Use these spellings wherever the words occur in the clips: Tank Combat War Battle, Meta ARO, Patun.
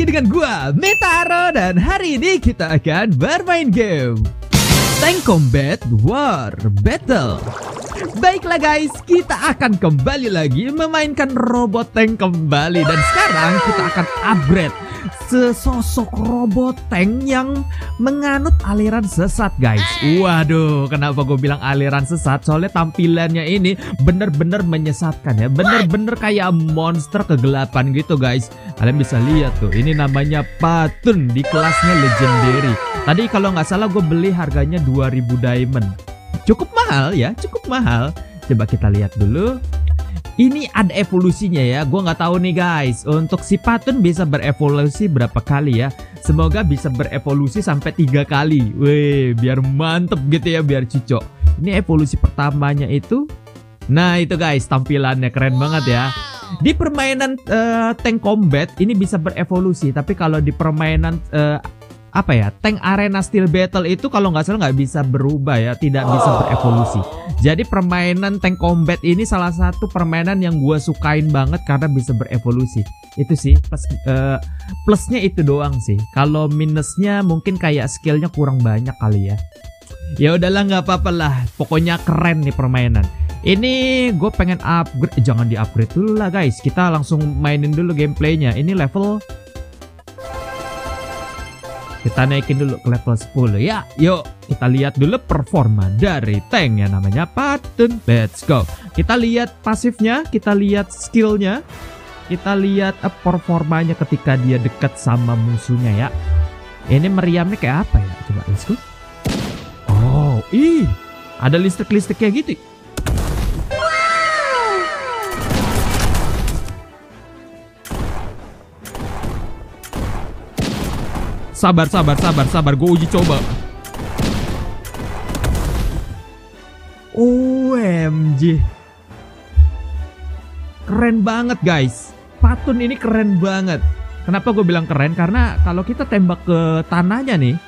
lagi dengan gua, Meta ARO, dan hari ini kita akan bermain game Tank Combat War Battle. Baiklah guys, kita akan kembali lagi memainkan robot tank kembali. Dan sekarang kita akan upgrade sesosok robot tank yang menganut aliran sesat guys. Waduh, kenapa gue bilang aliran sesat? Soalnya tampilannya ini bener-bener menyesatkan ya. Bener-bener kayak monster kegelapan gitu guys. Kalian bisa lihat tuh, ini namanya Patun di kelasnya legendary. Tadi kalau nggak salah gue beli harganya 2000 diamond. Cukup mahal ya, cukup mahal. Coba kita lihat dulu. Ini ada evolusinya ya, gue nggak tahu nih guys. Untuk si Patun bisa berevolusi berapa kali ya? Semoga bisa berevolusi sampai 3 kali. Wih, biar mantep gitu ya, biar cocok. Ini evolusi pertamanya itu. Nah itu guys, tampilannya keren banget ya. Di permainan tank combat ini bisa berevolusi, tapi kalau di permainan apa ya, tank arena steel battle itu kalau nggak salah nggak bisa berubah ya, tidak bisa berevolusi. Jadi permainan tank combat ini salah satu permainan yang gue sukain banget karena bisa berevolusi. Itu sih plusnya itu doang sih. Kalau minusnya mungkin kayak skillnya kurang banyak kali ya. Ya udahlah, nggak apa-apa lah, pokoknya keren nih permainan ini. Gue pengen upgrade, jangan di upgrade dulu lah guys, kita langsung mainin dulu gameplaynya. Ini level, kita naikin dulu ke level 10 ya. Yuk kita lihat dulu performa dari tank yang namanya Patun. Let's go. Kita lihat pasifnya, kita lihat skillnya, kita lihat performanya ketika dia dekat sama musuhnya ya. Ini meriamnya kayak apa ya? Coba let's go. Oh, ih, ada listrik-listrik kayak gitu. Sabar, gue uji coba. OMG, keren banget guys. Patun ini keren banget. Kenapa gue bilang keren? Karena kalau kita tembak ke tanahnya nih,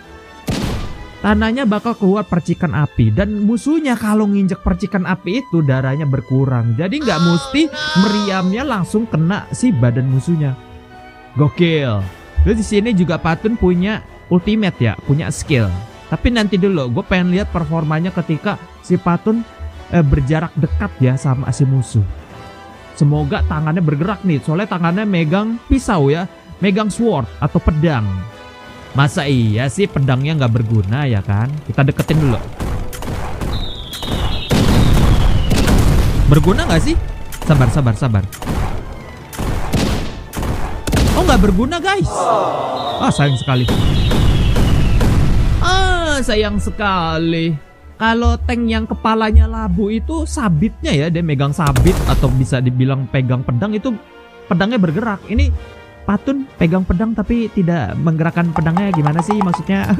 tanahnya bakal keluar percikan api. Dan musuhnya kalau nginjek percikan api itu darahnya berkurang. Jadi nggak mesti meriamnya langsung kena si badan musuhnya. Gokil. Terus di sini juga Patun punya ultimate ya, punya skill. Tapi nanti dulu, gue pengen lihat performanya ketika si Patun berjarak dekat ya sama si musuh. Semoga tangannya bergerak nih, soalnya tangannya megang pisau ya, megang sword atau pedang. Masa iya sih pedangnya nggak berguna ya kan? Kita deketin dulu. Berguna nggak sih? Sabar. Oh, nggak berguna guys. Ah, sayang sekali. Kalau tank yang kepalanya labu itu sabitnya ya, dia megang sabit atau bisa dibilang pegang pedang, itu pedangnya bergerak. Ini Patun pegang pedang tapi tidak menggerakkan pedangnya, gimana sih maksudnya?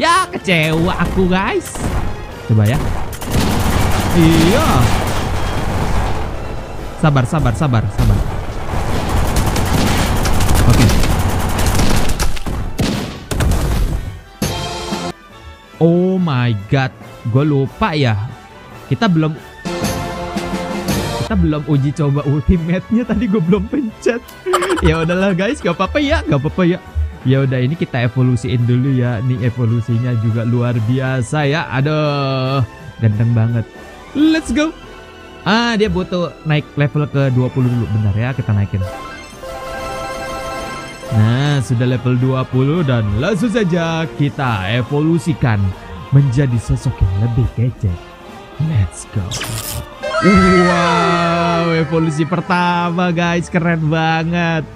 Ya kecewa aku guys. Coba ya. Iya. Sabar. Oh my god, gue lupa ya. Kita belum uji coba ultimate-nya, tadi gue belum pencet. Ya udahlah guys, gak apa-apa ya. Ya udah, ini kita evolusiin dulu ya. Nih evolusinya juga luar biasa ya. Aduh, ganteng banget. Let's go. Ah, dia butuh naik level ke 20 dulu. Bentar ya, kita naikin. Nah, sudah level 20 dan langsung saja kita evolusikan menjadi sosok yang lebih kece. Let's go. Wow, evolusi pertama guys, keren banget.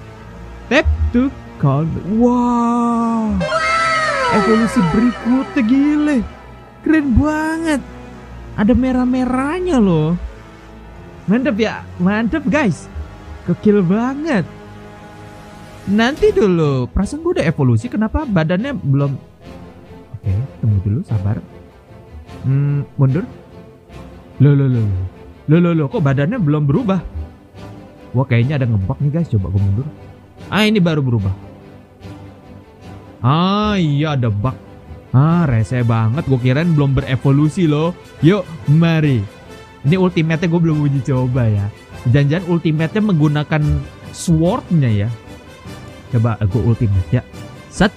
Tap to call. Wow. Evolusi berikutnya gile. Keren banget. Ada merah-merahnya loh. Mantap ya, mantap guys. Gokil banget. Nanti dulu, perasaan gue udah evolusi, kenapa badannya belum? Oke, tunggu dulu, sabar. Mundur. Loh, kok badannya belum berubah? Wah, kayaknya ada ngebug nih guys, coba gue mundur. Ah, ini baru berubah. Ah, iya ada bug. Ah, rese banget, gue kirain belum berevolusi loh. Yuk, mari. Ini ultimate-nya gue belum uji coba ya. Jangan-jangan ultimate-nya menggunakan sword-nya ya. Coba aku ultim ya. 1,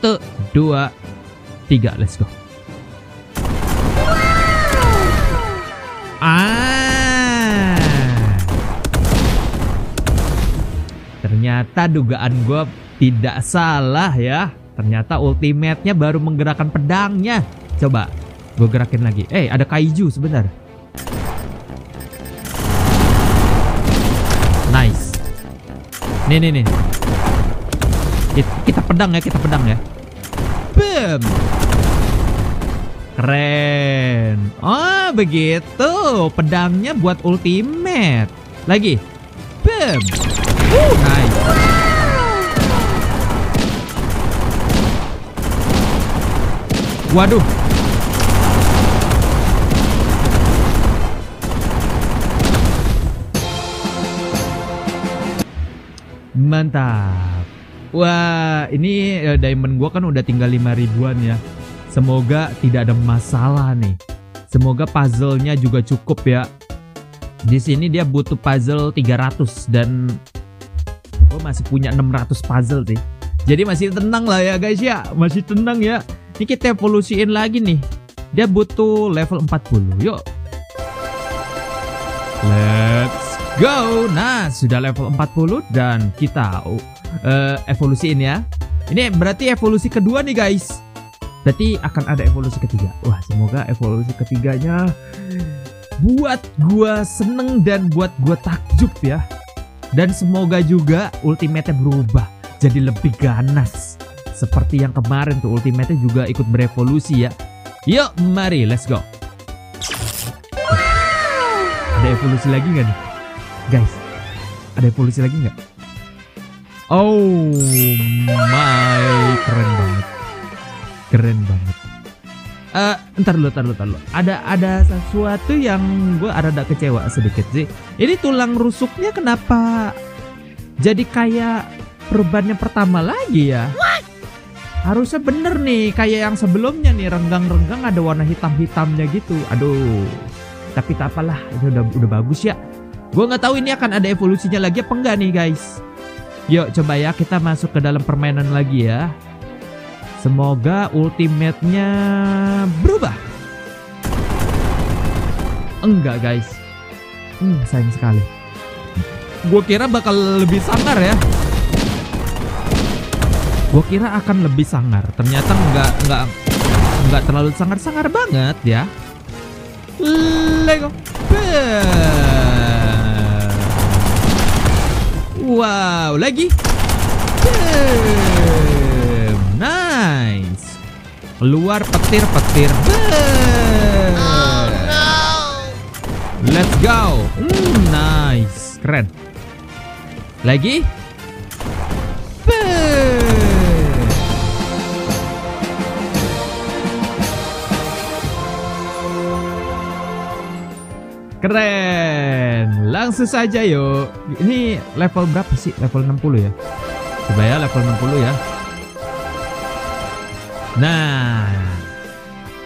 2, 3, let's go. Ah, ternyata dugaan gue tidak salah ya. Ternyata ultimate-nya baru menggerakkan pedangnya. Coba gue gerakin lagi. Ada kaiju sebentar. Nice. Nih. Kita pedang ya. Boom. Keren. Oh, begitu. Pedangnya buat ultimate. Lagi. Boom. Nice. Waduh. Mantap. Wah, ini diamond gua kan udah tinggal 5.000-an ya. Semoga tidak ada masalah nih. Semoga puzzle-nya juga cukup ya. Di sini dia butuh puzzle 300 dan gua masih punya 600 puzzle sih. Jadi masih tenang lah ya guys ya. Masih tenang ya. Ini kita evolusiin lagi nih. Dia butuh level 40. Yuk. Let's go. Nah, sudah level 40 dan kita evolusiin ya. Ini berarti evolusi kedua nih guys. Berarti akan ada evolusi ketiga. Wah, semoga evolusi ketiganya buat gua seneng dan buat gua takjub ya. Dan semoga juga ultimate-nya berubah jadi lebih ganas. Seperti yang kemarin tuh, ultimate-nya juga ikut berevolusi ya. Yuk, mari, let's go. Ada evolusi lagi nggak nih? Guys, ada evolusi lagi nggak? Oh my, keren banget. Keren banget. Ntar dulu. Ada sesuatu yang gue rada kecewa sedikit sih. Ini tulang rusuknya kenapa jadi kayak perubahannya pertama lagi ya? Harusnya bener nih, kayak yang sebelumnya nih, renggang-renggang ada warna hitam-hitamnya gitu. Aduh, tapi tak apalah, ini udah bagus ya. Gue nggak tahu ini akan ada evolusinya lagi apa enggak nih guys. Yuk coba ya, kita masuk ke dalam permainan lagi ya. Semoga ultimate-nya berubah. Enggak guys, sayang sekali. Gue kira bakal lebih sangar ya. Gue kira akan lebih sangar, ternyata nggak terlalu sangar-sangar banget ya. Lego. Wow, lagi. Nice. Keluar petir-petir. Let's go. Nice, keren. Lagi. Keren. Langsung saja yuk. Ini level berapa sih? Level 60 ya. Coba ya level 60 ya. Nah.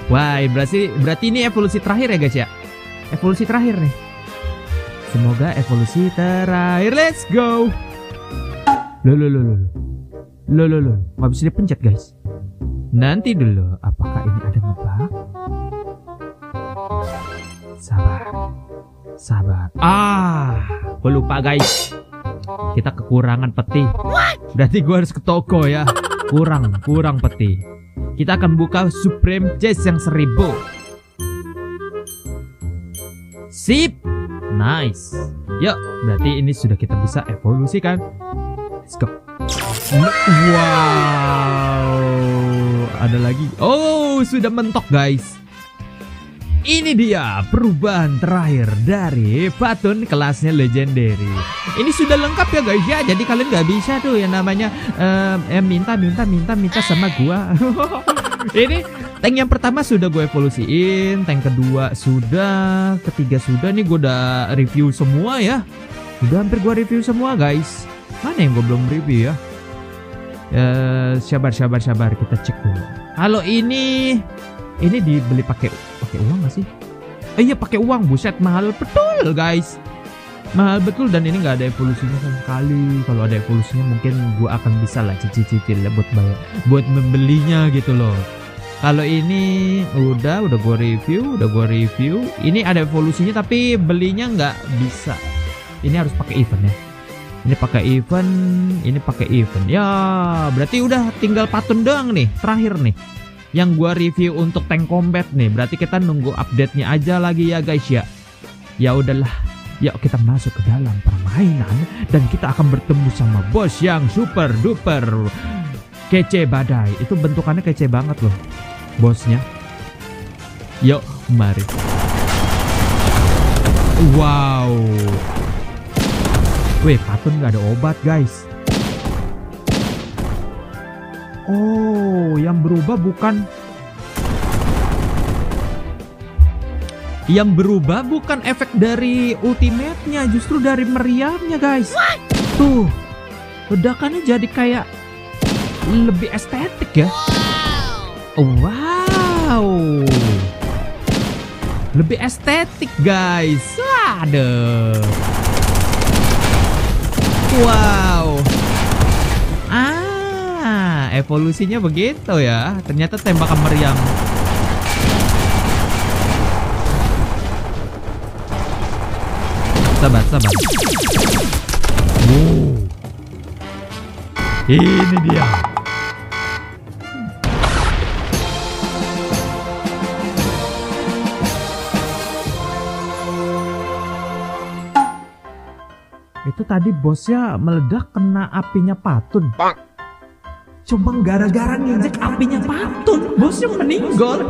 Wah, berarti ini evolusi terakhir ya guys ya. Evolusi terakhir nih. Semoga evolusi terakhir. Let's go. Loh. Nggak bisa dipencet guys. Nanti dulu. Apakah ini ada ngebug? Sabar. Ah, gue lupa guys. Kita kekurangan peti. Berarti gue harus ke toko ya. Kurang peti. Kita akan buka Supreme Chest yang 1000. Sip. Nice. Yuk, berarti ini sudah kita bisa evolusikan. Let's go. Wow. Ada lagi. Oh, sudah mentok guys. Ini dia perubahan terakhir dari Patun kelasnya legendary. Ini sudah lengkap ya guys ya. Jadi kalian nggak bisa tuh yang namanya minta sama gua. Ini tank yang pertama sudah gue evolusiin, tank kedua sudah, ketiga sudah. Nih gue udah review semua ya. Udah hampir gue review semua guys. Mana yang gue belum review ya? Sabar, kita cek dulu. Halo, ini dibeli pakai uang gak sih? Iya pakai uang, buset mahal betul guys. mahal betul, dan ini nggak ada evolusinya sama sekali. Kalau ada evolusinya mungkin gua akan bisa lah cicil-cicil buat bayar, buat membelinya gitu loh. Kalau ini udah gua review, Ini ada evolusinya tapi belinya nggak bisa. Ini harus pakai event ya. Ini pakai event, Ya, berarti udah tinggal Patun doang nih, terakhir nih. Yang gua review untuk tank combat nih. Berarti kita nunggu update-nya aja lagi ya guys ya. Ya udahlah. Yuk kita masuk ke dalam permainan dan kita akan bertemu sama bos yang super duper kece badai. Itu bentukannya kece banget loh bosnya. Yuk mari. Wow. Weh, Patun gak ada obat guys. Oh, yang berubah bukan. Yang berubah bukan efek dari ultimate-nya, justru dari meriamnya guys. What? Tuh, ledakannya jadi kayak lebih estetik ya. Wow, lebih estetik guys. Waduh. Wow. Ah, evolusinya begitu ya. Ternyata tembakan meriam. Sabar. Wow. Ini dia. Itu tadi bosnya meledak kena apinya Patun. Cuma gara-gara nginjek apinya Patun, bosnya meninggal.